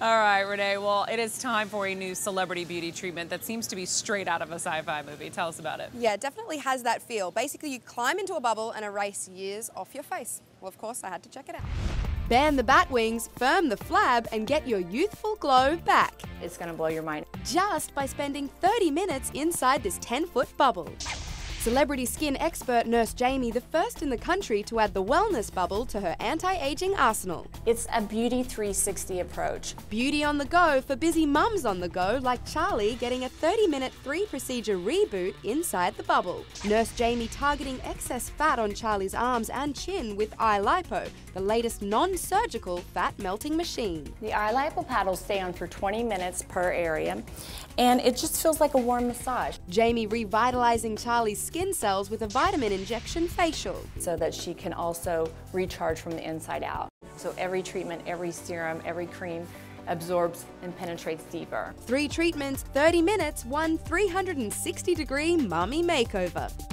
All right, Renee, well, it is time for a new celebrity beauty treatment that seems to be straight out of a sci-fi movie. Tell us about it. Yeah, it definitely has that feel. Basically, you climb into a bubble and erase years off your face. Well, of course, I had to check it out. Band the bat wings, firm the flab, and get your youthful glow back. It's gonna blow your mind. Just by spending 30 minutes inside this 10-foot bubble. Celebrity skin expert Nurse Jamie, the first in the country to add the wellness bubble to her anti-aging arsenal. It's a beauty 360 approach. Beauty on the go for busy mums on the go, like Charlie getting a 30-minute 3-procedure reboot inside the bubble. Nurse Jamie targeting excess fat on Charlie's arms and chin with iLipo, the latest non-surgical fat-melting machine. The iLipo paddles stay on for 20 minutes per area, and it just feels like a warm massage. Jamie revitalizing Charlie's skin cells with a vitamin injection facial, so that she can also recharge from the inside out. So every treatment, every serum, every cream absorbs and penetrates deeper. 3 treatments, 30 minutes, one 360-degree mommy makeover.